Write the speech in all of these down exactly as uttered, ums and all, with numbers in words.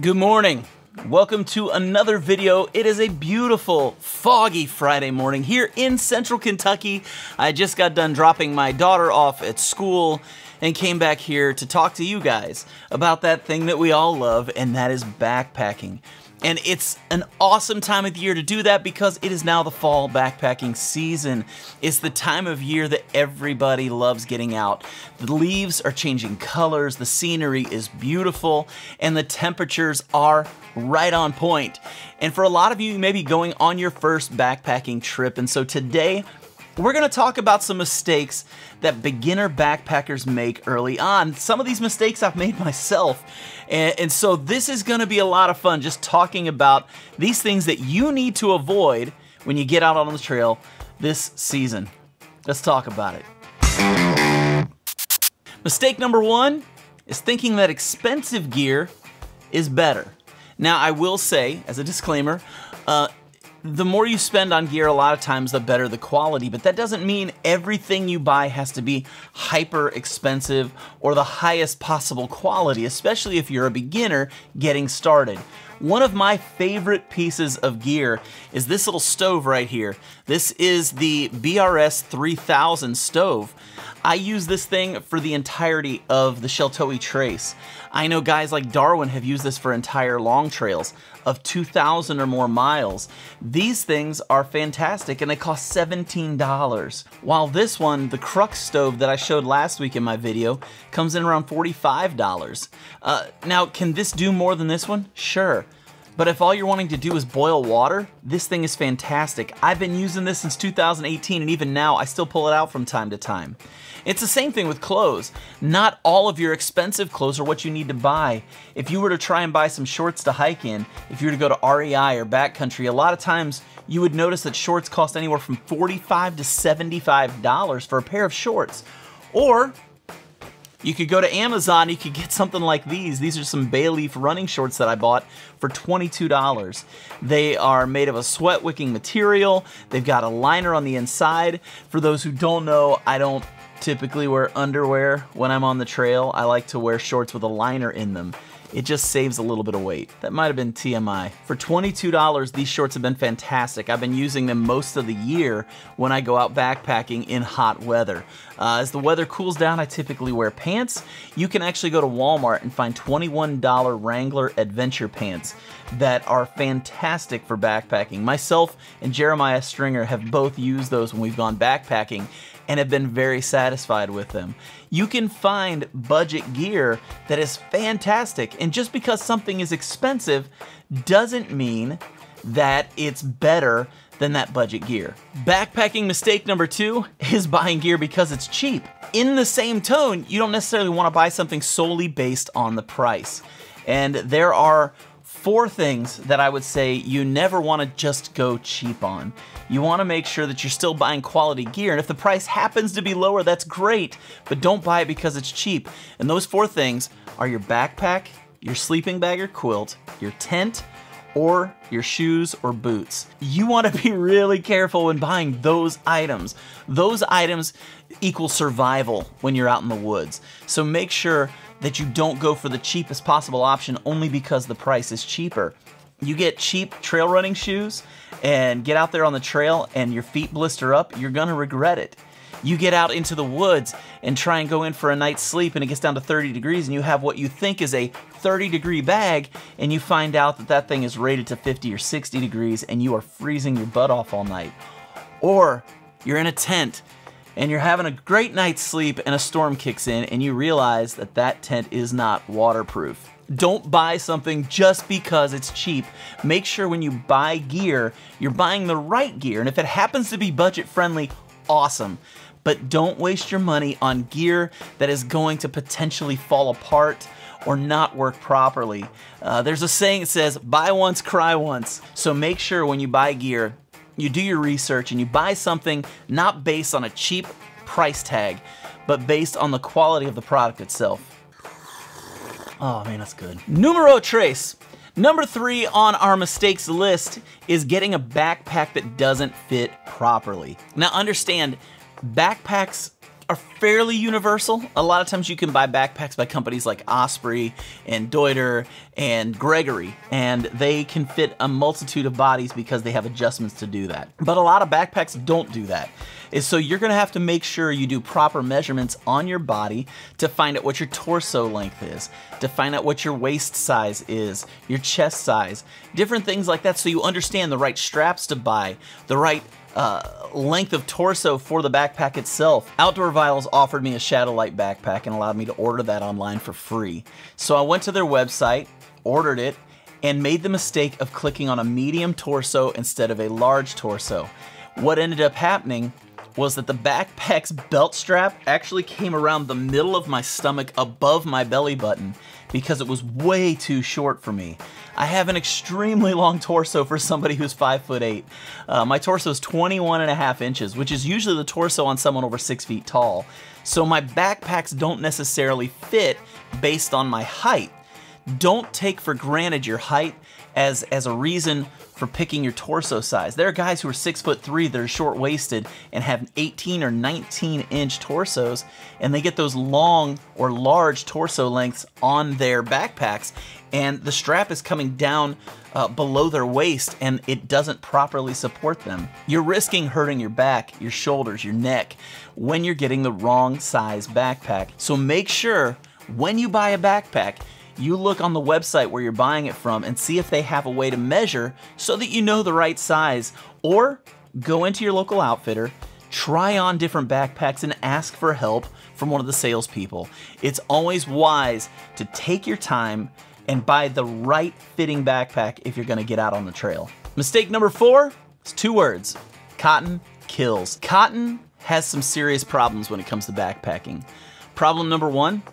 Good morning. Welcome to another video. It is a beautiful, foggy Friday morning here in Central Kentucky. I just got done dropping my daughter off at school and came back here to talk to you guys about that thing that we all love, and that is backpacking. And it's an awesome time of the year to do that because it is now the fall backpacking season. It's the time of year that everybody loves getting out. The leaves are changing colors, the scenery is beautiful, and the temperatures are right on point. And for a lot of you, you may be going on your first backpacking trip, and so today, we're gonna talk about some mistakes that beginner backpackers make early on. Some of these mistakes I've made myself. And, and so this is gonna be a lot of fun, just talking about these things that you need to avoid when you get out on the trail this season. Let's talk about it. Mistake number one is thinking that expensive gear is better. Now I will say, as a disclaimer, uh, the more you spend on gear, a lot of times the better the quality, but that doesn't mean everything you buy has to be hyper expensive or the highest possible quality, especially if you're a beginner getting started. One of my favorite pieces of gear is this little stove right here. This is the B R S three thousand stove. I use this thing for the entirety of the Sheltowi Trace. I know guys like Darwin have used this for entire long trails of two thousand or more miles. These things are fantastic and they cost seventeen dollars. While this one, the Crux stove that I showed last week in my video, comes in around forty-five dollars. Uh, now, can this do more than this one? Sure. But if all you're wanting to do is boil water, this thing is fantastic. I've been using this since two thousand eighteen, and even now I still pull it out from time to time. It's the same thing with clothes. Not all of your expensive clothes are what you need to buy. If you were to try and buy some shorts to hike in, if you were to go to R E I or Backcountry, a lot of times you would notice that shorts cost anywhere from forty-five to seventy-five dollars for a pair of shorts. Or you could go to Amazon, you could get something like these. These are some bay leaf running shorts that I bought for twenty-two dollars. They are made of a sweat wicking material. They've got a liner on the inside. For those who don't know, I don't typically wear underwear when I'm on the trail. I like to wear shorts with a liner in them. It just saves a little bit of weight. That might have been T M I. For twenty-two dollars, these shorts have been fantastic. I've been using them most of the year when I go out backpacking in hot weather. Uh, as the weather cools down, I typically wear pants. You can actually go to Walmart and find twenty-one dollar Wrangler adventure pants that are fantastic for backpacking. Myself and Jeremiah Stringer have both used those when we've gone backpacking and have been very satisfied with them. You can find budget gear that is fantastic, and just because something is expensive doesn't mean that it's better than that budget gear. Backpacking mistake number two is buying gear because it's cheap. In the same tone, you don't necessarily want to buy something solely based on the price. And there are four things that I would say you never want to just go cheap on. You want to make sure that you're still buying quality gear, and if the price happens to be lower, that's great, but don't buy it because it's cheap. And those four things are your backpack, your sleeping bag or quilt, your tent, or your shoes or boots. You want to be really careful when buying those items. Those items equal survival when you're out in the woods. So make sure that you don't go for the cheapest possible option only because the price is cheaper. You get cheap trail running shoes and get out there on the trail and your feet blister up, you're gonna regret it. You get out into the woods and try and go in for a night's sleep and it gets down to thirty degrees and you have what you think is a thirty degree bag and you find out that that thing is rated to fifty or sixty degrees and you are freezing your butt off all night. Or you're in a tent and you're having a great night's sleep and a storm kicks in and you realize that that tent is not waterproof. Don't buy something just because it's cheap. Make sure when you buy gear, you're buying the right gear, and if it happens to be budget friendly, awesome. But don't waste your money on gear that is going to potentially fall apart or not work properly. Uh, there's a saying that says, buy once, cry once. So make sure when you buy gear, you do your research and you buy something not based on a cheap price tag, but based on the quality of the product itself. Oh man, that's good. Numero tres. Number three on our mistakes list is getting a backpack that doesn't fit properly. Now understand, backpacks are fairly universal. A lot of times you can buy backpacks by companies like Osprey and Deuter and Gregory, and they can fit a multitude of bodies because they have adjustments to do that. But a lot of backpacks don't do that. Is so you're gonna have to make sure you do proper measurements on your body to find out what your torso length is, to find out what your waist size is, your chest size, different things like that, so you understand the right straps to buy, the right uh, length of torso for the backpack itself. Outdoor Vitals offered me a Shadowlight backpack and allowed me to order that online for free. So I went to their website, ordered it, and made the mistake of clicking on a medium torso instead of a large torso. What ended up happening was that the backpack's belt strap actually came around the middle of my stomach above my belly button because it was way too short for me. I have an extremely long torso for somebody who's five foot eight. Uh, my torso is twenty-one and a half inches, which is usually the torso on someone over six feet tall. So my backpacks don't necessarily fit based on my height. Don't take for granted your height as, as a reason for picking your torso size. There are guys who are six foot three that are short waisted and have eighteen or nineteen inch torsos, and they get those long or large torso lengths on their backpacks, and the strap is coming down uh, below their waist and it doesn't properly support them. You're risking hurting your back, your shoulders, your neck when you're getting the wrong size backpack. So make sure when you buy a backpack, you look on the website where you're buying it from and see if they have a way to measure so that you know the right size, or go into your local outfitter, try on different backpacks and ask for help from one of the salespeople. It's always wise to take your time and buy the right fitting backpack if you're gonna get out on the trail. Mistake number four is two words: cotton kills. Cotton has some serious problems when it comes to backpacking. Problem number one,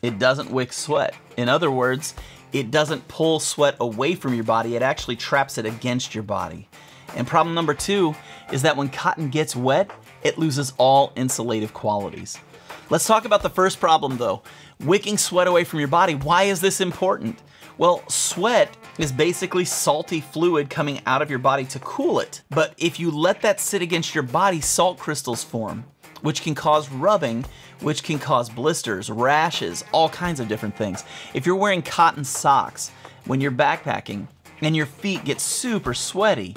it doesn't wick sweat. In other words, it doesn't pull sweat away from your body, it actually traps it against your body. And problem number two is that when cotton gets wet, it loses all insulative qualities. Let's talk about the first problem though, wicking sweat away from your body. Why is this important? Well, sweat is basically salty fluid coming out of your body to cool it. But if you let that sit against your body, salt crystals form, which can cause rubbing, which can cause blisters, rashes, all kinds of different things. If you're wearing cotton socks when you're backpacking and your feet get super sweaty,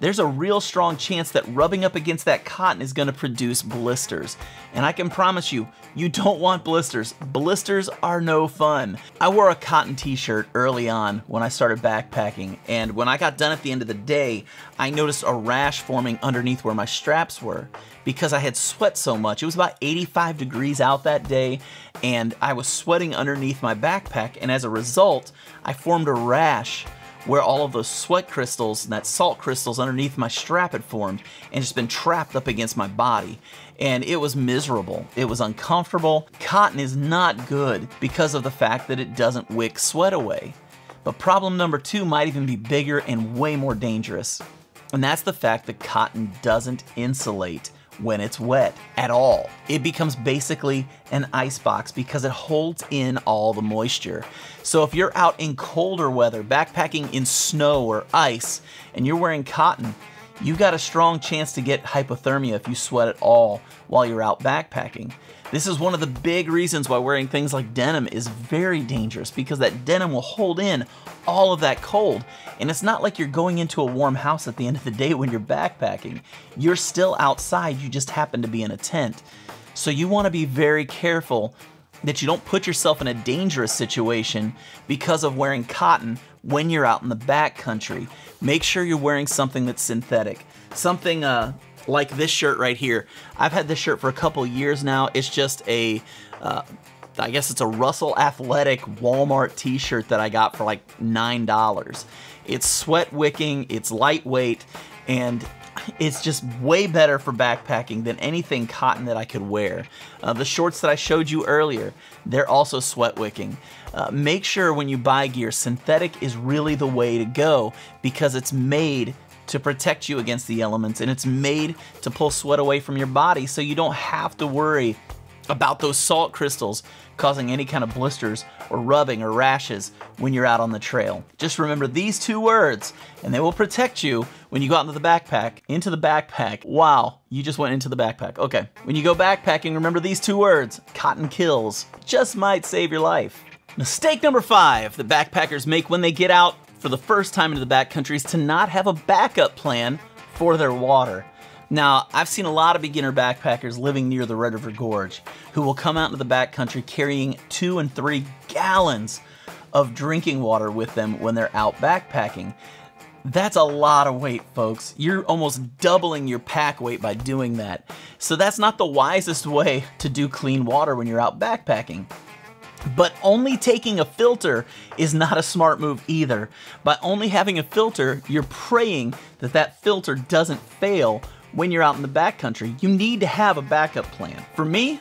there's a real strong chance that rubbing up against that cotton is gonna produce blisters. And I can promise you, you don't want blisters. Blisters are no fun. I wore a cotton t-shirt early on when I started backpacking, and when I got done at the end of the day, I noticed a rash forming underneath where my straps were because I had sweat so much. It was about eighty-five degrees out that day, and I was sweating underneath my backpack, and as a result, I formed a rash where all of those sweat crystals and that salt crystals underneath my strap had formed and just been trapped up against my body. And it was miserable, it was uncomfortable. Cotton is not good because of the fact that it doesn't wick sweat away. But problem number two might even be bigger and way more dangerous. And that's the fact that cotton doesn't insulate when it's wet at all. It becomes basically an icebox because it holds in all the moisture. So if you're out in colder weather, backpacking in snow or ice, and you're wearing cotton, you've got a strong chance to get hypothermia if you sweat at all while you're out backpacking. This is one of the big reasons why wearing things like denim is very dangerous, because that denim will hold in all of that cold. And it's not like you're going into a warm house at the end of the day when you're backpacking. You're still outside, you just happen to be in a tent. So you want to be very careful that you don't put yourself in a dangerous situation because of wearing cotton when you're out in the backcountry. Make sure you're wearing something that's synthetic. Something uh, like this shirt right here. I've had this shirt for a couple years now. It's just a, uh, I guess it's a Russell Athletic Walmart t-shirt that I got for like nine dollars. It's sweat wicking, it's lightweight, and it's just way better for backpacking than anything cotton that I could wear. Uh, the shorts that I showed you earlier, they're also sweat wicking. Uh, make sure when you buy gear, synthetic is really the way to go because it's made to protect you against the elements, and it's made to pull sweat away from your body so you don't have to worry about those salt crystals causing any kind of blisters or rubbing or rashes when you're out on the trail. Just remember these two words and they will protect you when you go out into the backpack, into the backpack. Wow, you just went into the backpack. Okay, when you go backpacking, remember these two words, cotton kills. Just might save your life. Mistake number five that backpackers make when they get out for the first time into the backcountry is to not have a backup plan for their water. Now, I've seen a lot of beginner backpackers living near the Red River Gorge who will come out into the backcountry carrying two and three gallons of drinking water with them when they're out backpacking. That's a lot of weight, folks. You're almost doubling your pack weight by doing that. So that's not the wisest way to do clean water when you're out backpacking. But only taking a filter is not a smart move either. By only having a filter, you're praying that that filter doesn't fail when you're out in the backcountry. You need to have a backup plan. For me,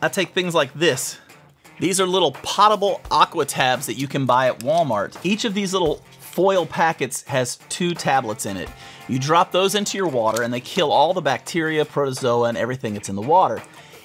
I take things like this. These are little potable Aqua Tabs that you can buy at Walmart. Each of these little foil packets has two tablets in it. You drop those into your water and they kill all the bacteria, protozoa, and everything that's in the water.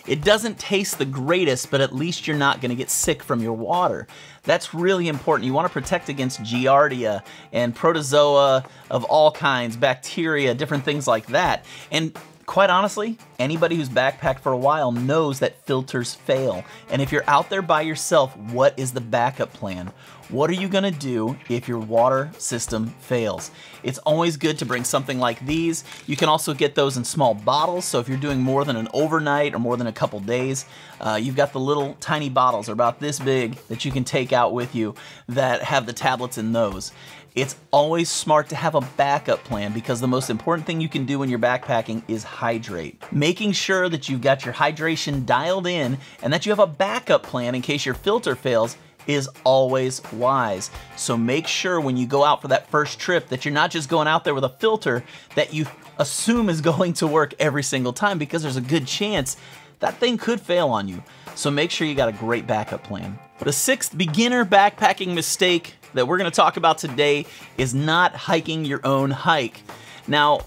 It doesn't taste the greatest, but at least you're not gonna get sick from your water. That's really important. You wanna protect against Giardia and protozoa of all kinds, bacteria, different things like that. And quite honestly, anybody who's backpacked for a while knows that filters fail. And if you're out there by yourself, what is the backup plan? What are you gonna do if your water system fails? It's always good to bring something like these. You can also get those in small bottles, so if you're doing more than an overnight or more than a couple days, uh, you've got the little tiny bottles, are about this big, that you can take out with you that have the tablets in those. It's always smart to have a backup plan because the most important thing you can do when you're backpacking is hydrate. Making sure that you've got your hydration dialed in and that you have a backup plan in case your filter fails is always wise. So make sure when you go out for that first trip that you're not just going out there with a filter that you assume is going to work every single time, because there's a good chance that thing could fail on you. So make sure you got a great backup plan. The sixth beginner backpacking mistake that we're gonna talk about today is not hiking your own hike. Now,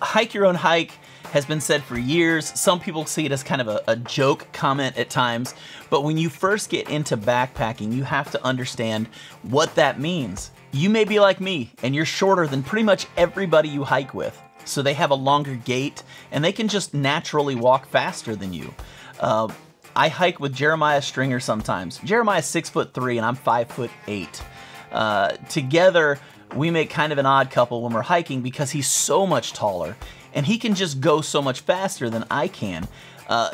hike your own hike has been said for years. Some people see it as kind of a, a joke comment at times, but when you first get into backpacking, you have to understand what that means. You may be like me, and you're shorter than pretty much everybody you hike with, so they have a longer gait, and they can just naturally walk faster than you. Uh, I hike with Jeremiah Stringer sometimes. Jeremiah's six foot three, and I'm five foot eight. Uh, together, we make kind of an odd couple when we're hiking because he's so much taller, and he can just go so much faster than I can. Uh,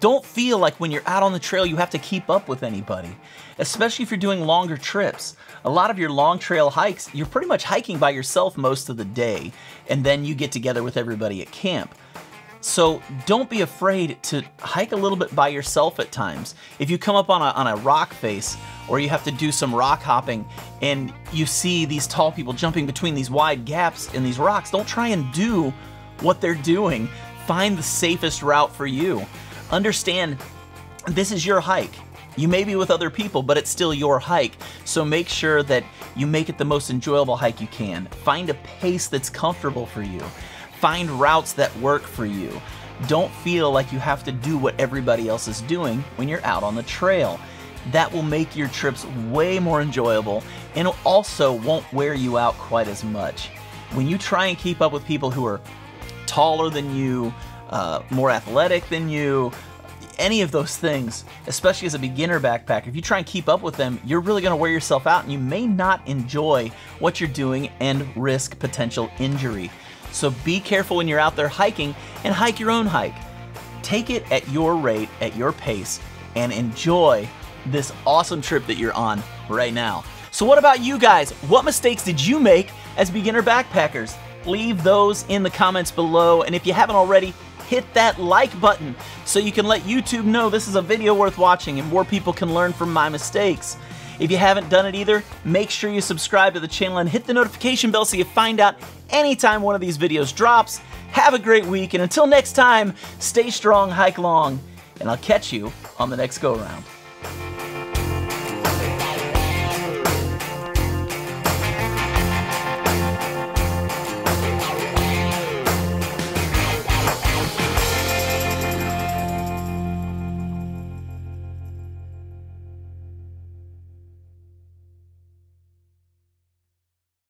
don't feel like when you're out on the trail you have to keep up with anybody, especially if you're doing longer trips. A lot of your long trail hikes, you're pretty much hiking by yourself most of the day, and then you get together with everybody at camp. So don't be afraid to hike a little bit by yourself at times. If you come up on a, on a rock face, or you have to do some rock hopping and you see these tall people jumping between these wide gaps in these rocks, don't try and do what they're doing. Find the safest route for you. Understand this is your hike. You may be with other people, but it's still your hike. So make sure that you make it the most enjoyable hike you can. Find a pace that's comfortable for you. Find routes that work for you. Don't feel like you have to do what everybody else is doing when you're out on the trail. That will make your trips way more enjoyable and it also won't wear you out quite as much. When you try and keep up with people who are taller than you, uh, more athletic than you, any of those things, especially as a beginner backpacker, if you try and keep up with them, you're really gonna wear yourself out and you may not enjoy what you're doing and risk potential injury. So be careful when you're out there hiking and hike your own hike. Take it at your rate, at your pace, and enjoy this awesome trip that you're on right now. So what about you guys? What mistakes did you make as beginner backpackers? Leave those in the comments below, and if you haven't already, hit that like button so you can let YouTube know this is a video worth watching and more people can learn from my mistakes. If you haven't done it either, make sure you subscribe to the channel and hit the notification bell so you find out anytime one of these videos drops. Have a great week, and until next time, stay strong, hike long, and I'll catch you on the next go-round.